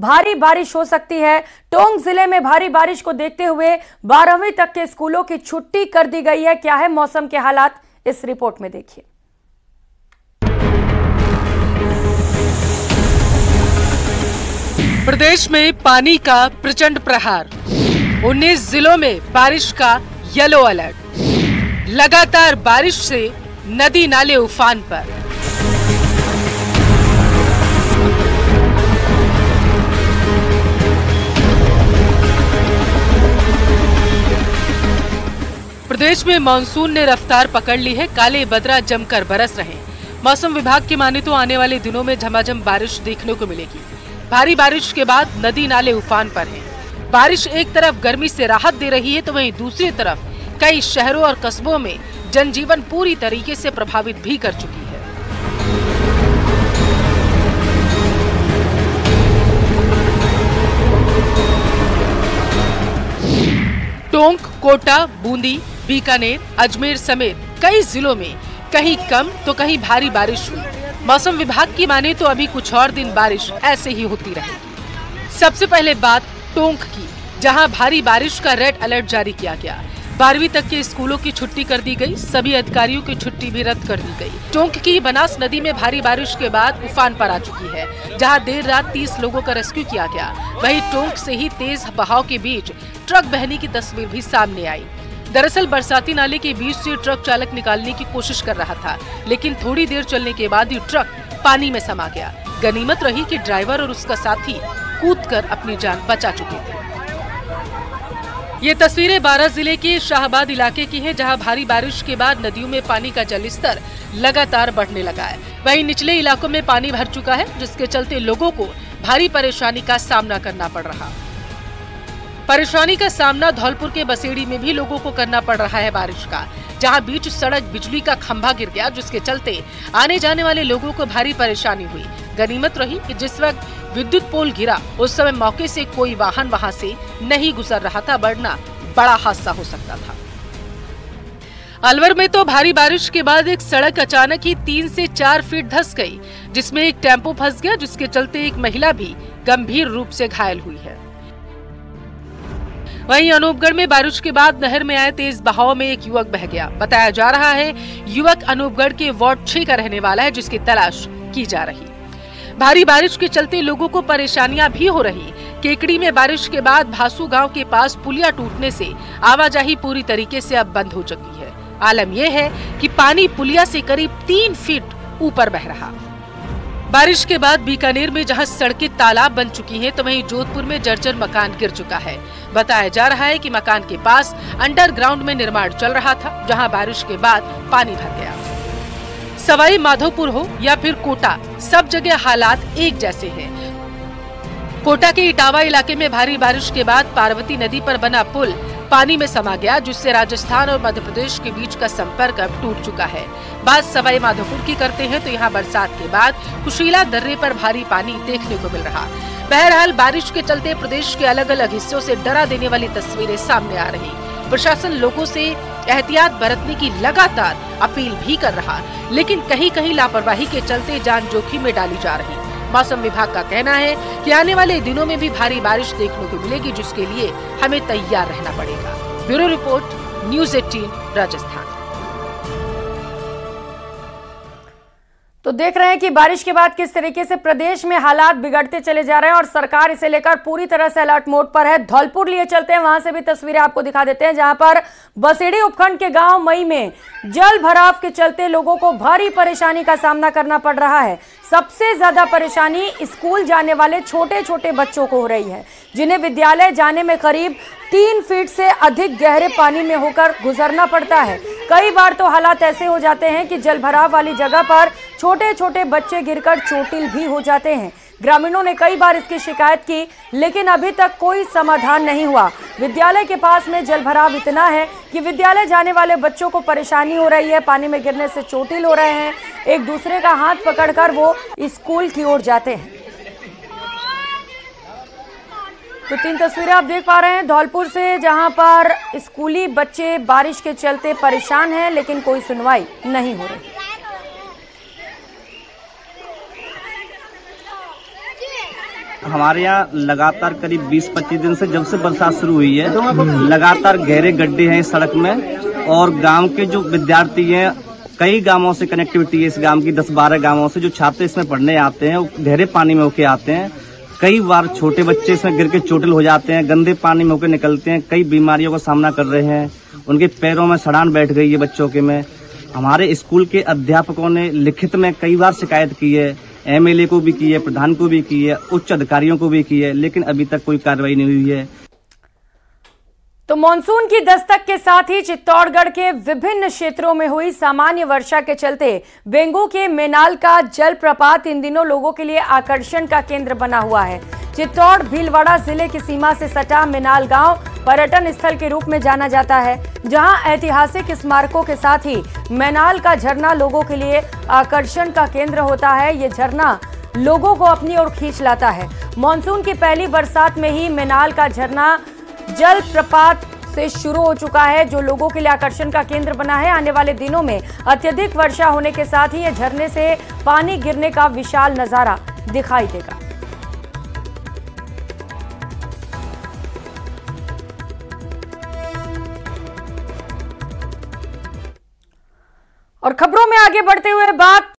भारी बारिश हो सकती है। टोंक जिले में भारी बारिश को देखते हुए 12वीं तक के स्कूलों की छुट्टी कर दी गई है। क्या है मौसम के हालात, इस रिपोर्ट में देखिए। प्रदेश में पानी का प्रचंड प्रहार, 19 जिलों में बारिश का येलो अलर्ट। लगातार बारिश से नदी नाले उफान पर। प्रदेश में मानसून ने रफ्तार पकड़ ली है। काले बदरा जमकर बरस रहे हैं। मौसम विभाग के माने तो आने वाले दिनों में झमाझम बारिश देखने को मिलेगी। भारी बारिश के बाद नदी नाले उफान पर हैं। बारिश एक तरफ गर्मी से राहत दे रही है तो वहीं दूसरी तरफ कई शहरों और कस्बों में जनजीवन पूरी तरीके से प्रभावित भी कर चुकी है। टोंक, कोटा, बूंदी, बीकानेर, अजमेर समेत कई जिलों में कहीं कम तो कहीं भारी बारिश हुई। मौसम विभाग की माने तो अभी कुछ और दिन बारिश ऐसे ही होती रहेगी। सबसे पहले बात टोंक की, जहां भारी बारिश का रेड अलर्ट जारी किया गया। 12वीं तक के स्कूलों की छुट्टी कर दी गई, सभी अधिकारियों की छुट्टी भी रद्द कर दी गई। टोंक की बनास नदी में भारी बारिश के बाद उफान पर आ चुकी है, जहां देर रात 30 लोगों का रेस्क्यू किया गया। वहीं टोंक से ही तेज बहाव के बीच ट्रक बहने की तस्वीर भी सामने आई। दरअसल बरसाती नाले के बीच से ट्रक चालक निकालने की कोशिश कर रहा था, लेकिन थोड़ी देर चलने के बाद ये ट्रक पानी में समा गया। गनीमत रही कि ड्राइवर और उसका साथी कूदकर अपनी जान बचा चुके थे। ये तस्वीरें 12 जिले के शाहबाद इलाके की हैं, जहां भारी बारिश के बाद नदियों में पानी का जलस्तर लगातार बढ़ने लगा है। वहीं निचले इलाकों में पानी भर चुका है, जिसके चलते लोगों को भारी परेशानी का सामना करना पड़ रहा। परेशानी का सामना धौलपुर के बसेड़ी में भी लोगों को करना पड़ रहा है बारिश का, जहां बीच सड़क बिजली का खंभा गिर गया, जिसके चलते आने जाने वाले लोगों को भारी परेशानी हुई। गनीमत रही कि जिस वक्त विद्युत पोल गिरा उस समय मौके से कोई वाहन वहां से नहीं गुजर रहा था, वरना बड़ा हादसा हो सकता था। अलवर में तो भारी बारिश के बाद एक सड़क अचानक ही 3 से 4 फीट धंस गई, जिसमें एक टेम्पो फंस गया, जिसके चलते एक महिला भी गंभीर रूप से घायल हुई है। वहीं अनूपगढ़ में बारिश के बाद नहर में आए तेज बहाव में एक युवक बह गया। बताया जा रहा है युवक अनूपगढ़ के वार्ड 6 का रहने वाला है, जिसकी तलाश की जा रही। भारी बारिश के चलते लोगों को परेशानियां भी हो रही। केकड़ी में बारिश के बाद भासू गांव के पास पुलिया टूटने से आवाजाही पूरी तरीके से अब बंद हो चुकी है। आलम यह है कि पानी पुलिया से करीब 3 फीट ऊपर बह रहा। बारिश के बाद बीकानेर में जहां सड़कें तालाब बन चुकी हैं, तो वहीं जोधपुर में जर्जर मकान गिर चुका है। बताया जा रहा है कि मकान के पास अंडरग्राउंड में निर्माण चल रहा था, जहाँ बारिश के बाद पानी भर गया। सवाई माधोपुर हो या फिर कोटा, सब जगह हालात एक जैसे हैं। कोटा के इटावा इलाके में भारी बारिश के बाद पार्वती नदी पर बना पुल पानी में समा गया, जिससे राजस्थान और मध्य प्रदेश के बीच का संपर्क अब टूट चुका है। बात सवाई माधोपुर की करते हैं तो यहाँ बरसात के बाद कुशीला दर्रे पर भारी पानी देखने को मिल रहा। बहरहाल बारिश के चलते प्रदेश के अलग अलग हिस्सों से डरा देने वाली तस्वीरें सामने आ रही। प्रशासन लोगों से एहतियात बरतने की लगातार अपील भी कर रहा, लेकिन कहीं कहीं लापरवाही के चलते जान जोखिम में डाली जा रही। मौसम विभाग का कहना है कि आने वाले दिनों में भी भारी बारिश देखने को मिलेगी, जिसके लिए हमें तैयार रहना पड़ेगा। Bureau report, news 18 Rajasthan. तो देख रहे हैं कि बारिश के बाद किस तरीके से प्रदेश में हालात बिगड़ते चले जा रहे हैं और सरकार इसे लेकर पूरी तरह से अलर्ट मोड पर है। धौलपुर लिए चलते हैं, वहां से भी तस्वीरें आपको दिखा देते हैं, जहां पर बसेड़ी उपखंड के गांव मई में जल भराव के चलते लोगों को भारी परेशानी का सामना करना पड़ रहा है। सबसे ज्यादा परेशानी स्कूल जाने वाले छोटे छोटे बच्चों को हो रही है, जिन्हें विद्यालय जाने में करीब 3 फीट से अधिक गहरे पानी में होकर गुजरना पड़ता है। कई बार तो हालात ऐसे हो जाते हैं कि जलभराव वाली जगह पर छोटे छोटे बच्चे गिरकर चोटिल भी हो जाते हैं। ग्रामीणों ने कई बार इसकी शिकायत की, लेकिन अभी तक कोई समाधान नहीं हुआ। विद्यालय के पास में जलभराव इतना है कि विद्यालय जाने वाले बच्चों को परेशानी हो रही है, पानी में गिरने से चोटिल हो रहे हैं। एक दूसरे का हाथ पकड़कर वो स्कूल की ओर जाते हैं। तो 3 तस्वीरें आप देख पा रहे हैं धौलपुर से, जहां पर स्कूली बच्चे बारिश के चलते परेशान हैं, लेकिन कोई सुनवाई नहीं हो रही। हमारे यहाँ लगातार करीब 20-25 दिन से, जब से बरसात शुरू हुई है, लगातार गहरे गड्ढे हैं सड़क में। और गांव के जो विद्यार्थी हैं, कई गांवों से कनेक्टिविटी है इस गांव की, 10-12 गांवों से जो छात्र इसमें पढ़ने आते हैं, वो गहरे पानी में होके आते हैं। कई बार छोटे बच्चे इसमें गिर के चोटिल हो जाते हैं, गंदे पानी में होके निकलते हैं, कई बीमारियों का सामना कर रहे हैं, उनके पैरों में सड़ान बैठ गई है बच्चों के में। हमारे स्कूल के अध्यापकों ने लिखित में कई बार शिकायत की है, एमएलए को भी की है, प्रधान को भी की है, उच्च अधिकारियों को भी की है, लेकिन अभी तक कोई कार्रवाई नहीं हुई है। तो मॉनसून की दस्तक के साथ ही चित्तौड़गढ़ के विभिन्न क्षेत्रों में हुई सामान्य वर्षा के चलते बेंगू के मेनाल का जलप्रपात इन दिनों लोगों के लिए आकर्षण का केंद्र बना हुआ है। चित्तौड़ भीलवाड़ा जिले की सीमा से सटा मेनाल गांव पर्यटन स्थल के रूप में जाना जाता है, जहां ऐतिहासिक स्मारकों के साथ ही मेनाल का झरना लोगों के लिए आकर्षण का केंद्र होता है। ये झरना लोगों को अपनी ओर खींच लाता है। मॉनसून की पहली बरसात में ही मेनाल का झरना जलप्रपात से शुरू हो चुका है, जो लोगों के लिए आकर्षण का केंद्र बना है। आने वाले दिनों में अत्यधिक वर्षा होने के साथ ही ये झरने से पानी गिरने का विशाल नजारा दिखाई देगा। और खबरों में आगे बढ़ते हुए बात